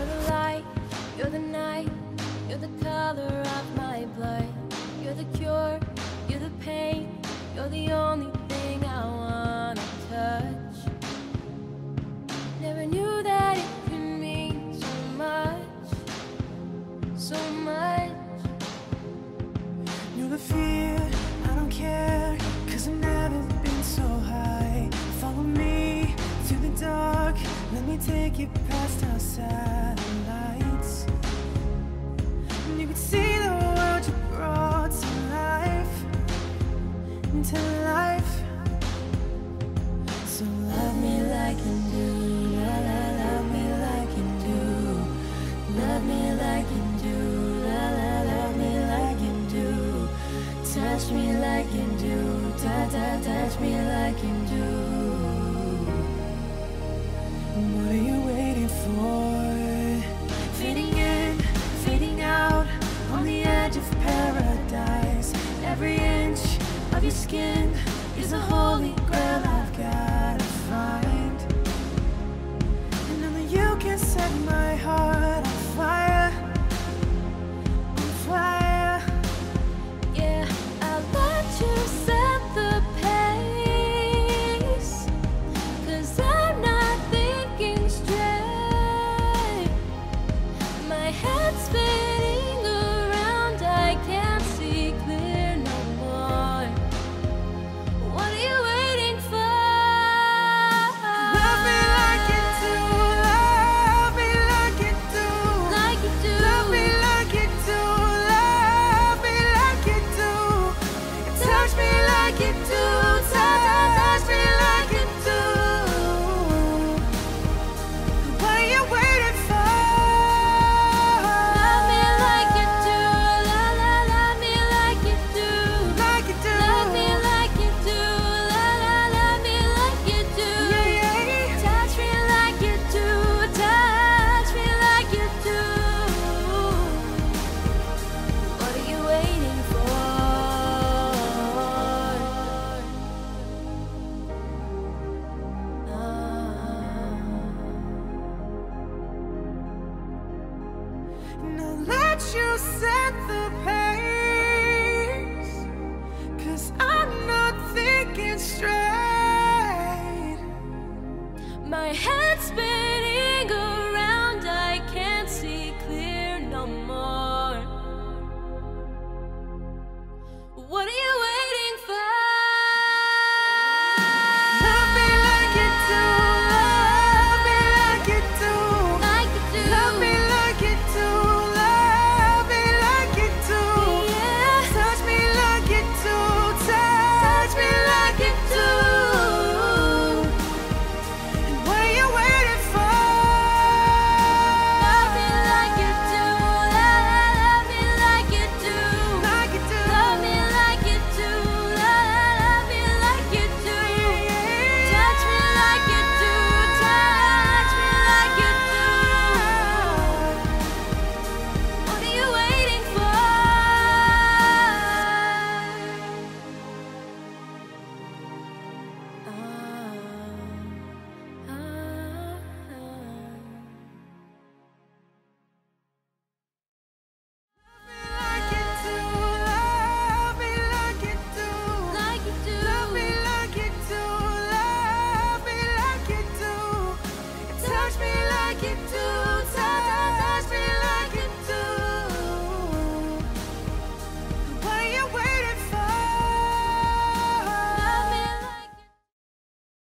You're the light, you're the night, you're the color of my blood. You're the cure, you're the pain, you're the only thing I wanna touch. Never knew that it could mean so much, so much. You're the fear, I don't care, 'cause I've never been so high. Follow me through the dark, let me take you past our satellites. You could see the world you brought to life, to life. So love me like you do, la la, love me like you do. Love me like you do, la la, love me like you do. Touch me like you do, ta ta, touch me like you do. What are you waiting for? Fading in, fading out, on the edge of paradise. Every inch of your skin is a holy grail I've gotta find. And only you can set my heart on fire, on fire. Yeah, I'll let you set the pace, 'cause I'm not thinking straight. My head's spinning around, I can't see clear no more. What are you waiting for? Love me like you do, love me like you do. Like you do, love me like you do, love me like you do. Touch me like you do, touch me like you do. What are you waiting for? love me like you do, la la, love me like you do. Like you do, Love me like you do, la la, love me like you do. yeah, yeah. Touch me like you do, touch me like you do. What are you waiting for? And I'll let you set the pace, 'cause I'm not thinking straight. My head's spinning